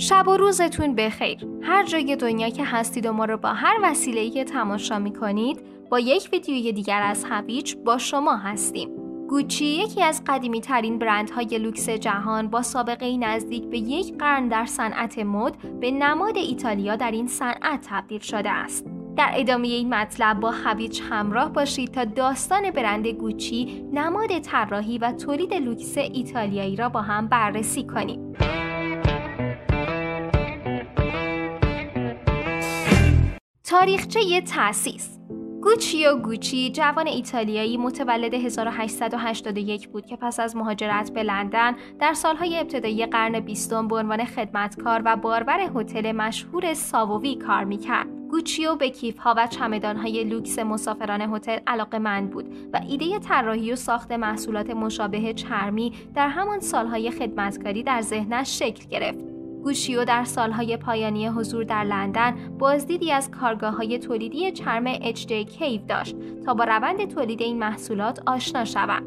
شب و روزتون بخیر. هر جای دنیا که هستید و ما رو با هر وسیله‌ای که تماشا می‌کنید با یک ویدیوی دیگر از هویچ با شما هستیم. گوچی یکی از قدیمی‌ترین برندهای لوکس جهان با سابقه نزدیک به یک قرن در صنعت مد به نماد ایتالیا در این صنعت تبدیل شده است. در ادامه این مطلب با هویچ همراه باشید تا داستان برند گوچی، نماد طراحی و تولید لوکس ایتالیایی را با هم بررسی کنیم. تاریخچه تأسیس. گوچیو گوچی جوان ایتالیایی متولد 1881 بود که پس از مهاجرت به لندن در سالهای ابتدایی قرن بیستم به عنوان خدمتکار و باربر هتل مشهور ساووی کار میکرد. گوچیو به کیف‌ها و چمدان‌های لوکس مسافران هتل علاقه‌مند بود و ایده طراحی و ساخت محصولات مشابه چرمی در همان سالهای خدمتکاری در ذهنش شکل گرفت. گوچیو در سالهای پایانی حضور در لندن بازدیدی از کارگاه‌های تولیدی چرم اچ‌جی کیو داشت تا با روند تولید این محصولات آشنا شود.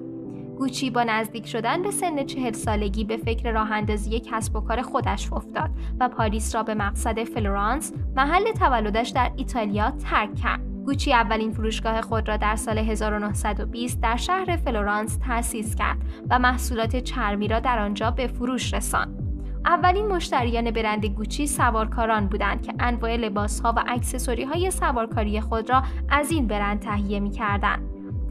گوچی با نزدیک شدن به سن 40 سالگی به فکر راه‌اندازی کسب و کار خودش افتاد و پاریس را به مقصد فلورانس، محل تولدش در ایتالیا، ترک کرد. گوچی اولین فروشگاه خود را در سال 1920 در شهر فلورانس تأسیس کرد و محصولات چرمی را در آنجا به فروش رساند. اولین مشتریان برند گوچی سوارکاران بودند که انواع لباس‌ها و اکسسوری‌های سوارکاری خود را از این برند تهیه می‌کردند.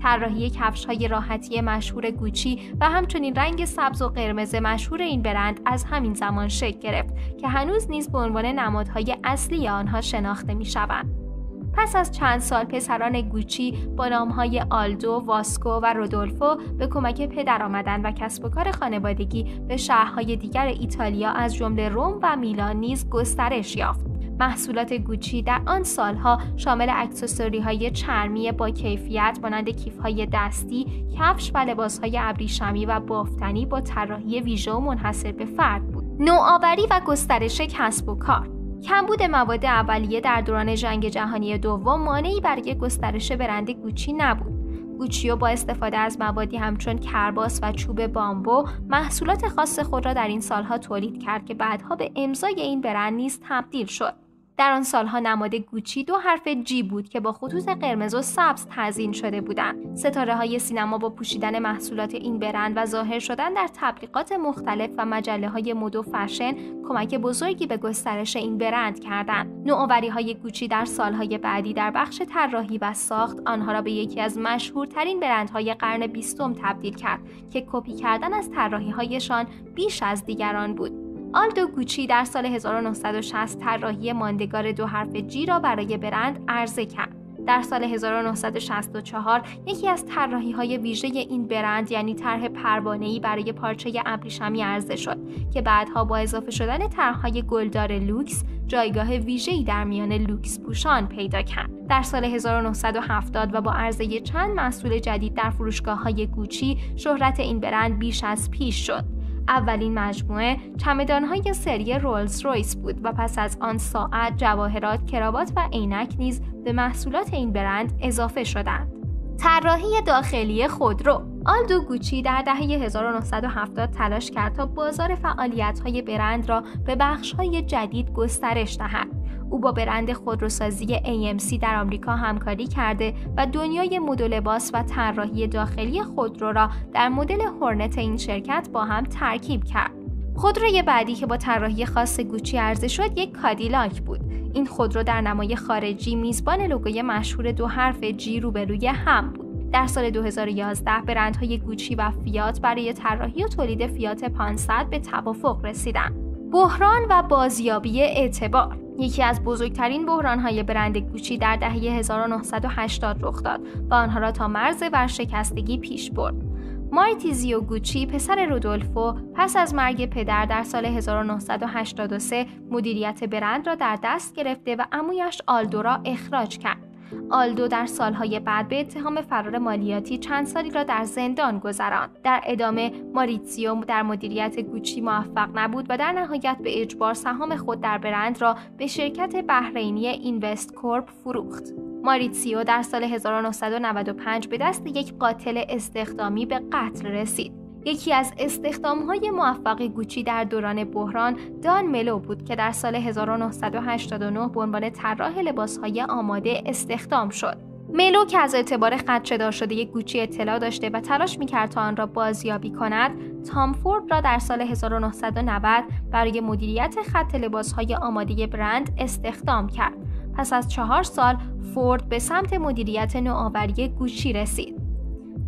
طراحی کفش‌های راحتی مشهور گوچی و همچنین رنگ سبز و قرمز مشهور این برند از همین زمان شکل گرفت که هنوز نیز به عنوان نمادهای اصلی آنها شناخته می‌شوند. پس از چند سال پسران گوچی با نام‌های آلدو، واسکو و رودولفو به کمک پدر آمدند و کسب و کار خانوادگی به شهرهای دیگر ایتالیا از جمله روم و میلان نیز گسترش یافت. محصولات گوچی در آن سالها شامل اکسسوری‌های چرمی با کیفیت مانند کیف‌های دستی، کفش و لباس‌های ابریشمی و بافتنی با طراحی ویژه و منحصر به فرد بود. نوآوری و گسترش کسب و کار. کمبود مواد اولیه در دوران جنگ جهانی دوم مانعی برای گسترش برند گوچی نبود. گوچیو با استفاده از موادی همچون کرباس و چوب بامبو محصولات خاص خود را در این سالها تولید کرد که بعدها به امضای این برند نیز تبدیل شد. در آن سالها نماد گوچی 2 حرف جی بود که با خطوط قرمز و سبز تزیین شده بودند. ستاره‌های سینما با پوشیدن محصولات این برند و ظاهر شدن در تبلیغات مختلف و مجله‌های مد و فشن کمک بزرگی به گسترش این برند کردند. نوآوری‌های گوچی در سالهای بعدی در بخش طراحی و ساخت آنها را به یکی از مشهورترین برندهای قرن بیستم تبدیل کرد که کپی کردن از طراحی‌هایشان بیش از دیگران بود. آلدو گوچی در سال 1960 طراحی ماندگار 2 حرف جی را برای برند عرضه کرد. در سال 1964 یکی از طراحی‌های ویژه این برند یعنی طرح پروانه‌ای برای پارچه ابریشمی عرضه شد که بعدها با اضافه شدن طرح‌های گلدار لوکس جایگاه ویژه‌ای در میان لوکس پوشان پیدا کرد. در سال 1970 و با عرضه چند محصول جدید در فروشگاه‌های گوچی شهرت این برند بیش از پیش شد. اولین مجموعه چمدان‌های سری رولز رویس بود و پس از آن ساعت، جواهرات، کراوات و عینک نیز به محصولات این برند اضافه شدند. طراحی داخلی خودرو. آلدو گوچی در دهه 1970 تلاش کرد تا بازار فعالیت‌های برند را به بخش‌های جدید گسترش دهد. او با برند خودروسازی AMC در آمریکا همکاری کرده و دنیای مد و لباس و طراحی داخلی خودرو را در مدل هورنت این شرکت با هم ترکیب کرد. خودروی بعدی که با طراحی خاص گوچی عرضه شد یک کادیلاک بود. این خودرو در نمای خارجی میزبان لوگوی مشهور 2 حرف جی روبروی هم بود. در سال 2011 برندهای گوچی و فیات برای طراحی و تولید فیات 500 به توافق رسیدند. بحران و بازیابی اعتبار. یکی از بزرگترین بحران‌های برند گوچی در دهه 1980 رخ داد و آنها را تا مرز ورشکستگی پیش برد. ماریتیزیو گوچی پسر رودولفو پس از مرگ پدر در سال 1983 مدیریت برند را در دست گرفته و عمویش آلدو را اخراج کرد. آلدو در سالهای بعد به اتهام فرار مالیاتی چند سالی را در زندان گذراند. در ادامه ماریتزیو در مدیریت گوچی موفق نبود و در نهایت به اجبار سهام خود در برند را به شرکت بحرینی اینوست کورپ فروخت. ماریتزیو در سال 1995 به دست یک قاتل استخدامی به قتل رسید. یکی از استخدام‌های موفق گوچی در دوران بحران دان ملو بود که در سال 1989 به عنوان طراح لباس‌های آماده استخدام شد. ملو که از اعتبار خدشه‌دار شده گوچی اطلاع داشته و تلاش می‌کرد تا آن را بازیابی کند، تام فورد را در سال 1990 برای مدیریت خط لباس‌های آماده برند استخدام کرد. پس از 4 سال فورد به سمت مدیریت نوآوری گوچی رسید.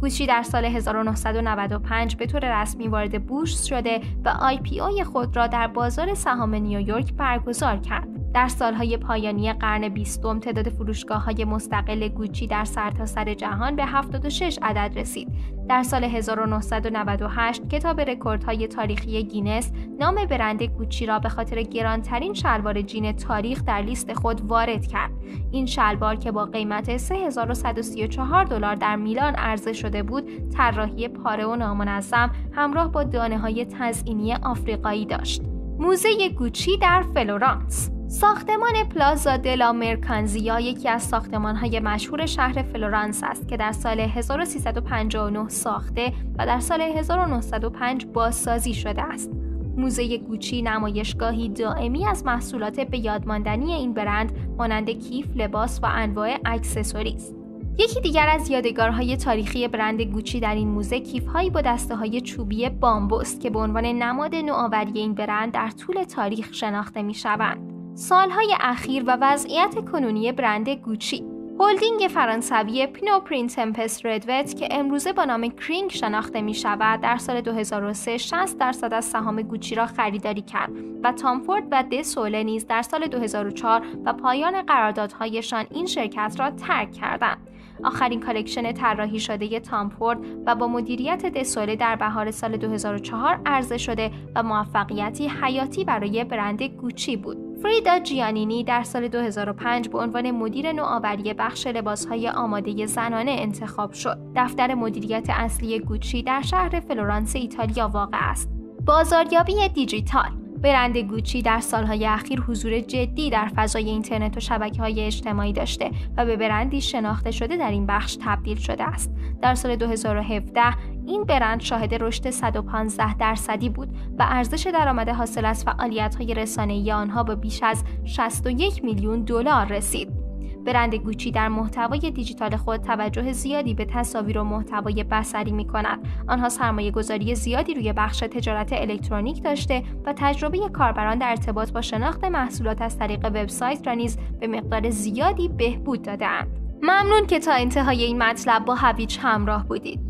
گوچی در سال 1995 به طور رسمی وارد بورس شده و IPO خود را در بازار سهام نیویورک برگزار کرد. در سالهای پایانی قرن 20 تعداد فروشگاه‌های مستقل گوچی در سرتاسر جهان به 76 عدد رسید. در سال 1998 کتاب رکوردهای تاریخی گینس نام برند گوچی را به خاطر گرانترین شلوار جین تاریخ در لیست خود وارد کرد. این شلوار که با قیمت $3134 در میلان عرضه شده بود، طراحی پاره و نامنظم همراه با دانه‌های تزئینی آفریقایی داشت. موزه گوچی در فلورانس. ساختمان پلازا دلا مرکانزیا یکی از ساختمان‌های مشهور شهر فلورانس است که در سال 1359 ساخته و در سال 1905 بازسازی شده است. موزه گوچی نمایشگاهی دائمی از محصولات به یادماندنی این برند مانند کیف، لباس و انواع اکسسوری است. یکی دیگر از یادگارهای تاریخی برند گوچی در این موزه کیف‌هایی با دسته‌های چوبی بامبو است که به عنوان نماد نوآوری این برند در طول تاریخ شناخته می‌شوند. سالهای اخیر و وضعیت کنونی برند گوچی. هلدینگ فرانسوی پینو پرینتمپس ردوت که امروزه با نام کرینگ شناخته می شود در سال 2003 60% از سهام گوچی را خریداری کرد و تام فورد و دسوله نیز در سال 2004 و پایان قراردادهایشان این شرکت را ترک کردند. آخرین کالکشن طراحی شده تام فورد و با مدیریت دسوله در بهار سال 2004 عرضه شده و موفقیتی حیاتی برای برند گوچی بود. فریدا جیانینی در سال 2005 به عنوان مدیر نوآوری بخش لباس‌های آماده زنانه انتخاب شد. دفتر مدیریت اصلی گوچی در شهر فلورانس ایتالیا واقع است. بازاریابی دیجیتال. برند گوچی در سالهای اخیر حضور جدی در فضای اینترنت و شبکه‌های اجتماعی داشته و به برندی شناخته شده در این بخش تبدیل شده است. در سال 2017 این برند شاهد رشد 115% بود و ارزش درآمد حاصل از فعالیت‌های رسانه‌ای آنها به بیش از $61 میلیون رسید. برند گوچی در محتوای دیجیتال خود توجه زیادی به تصاویر و محتوای بصری می‌کند. آنها سرمایه‌گذاری زیادی روی بخش تجارت الکترونیک داشته و تجربه کاربران در ارتباط با شناخت محصولات از طریق وبسایت را نیز به مقدار زیادی بهبود داده‌اند. ممنون که تا انتهای این مطلب با هویج همراه بودید.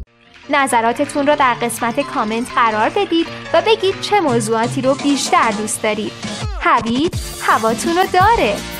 نظراتتون رو در قسمت کامنت قرار بدید و بگید چه موضوعاتی رو بیشتر دوست دارید. هویج هواتون رو داره.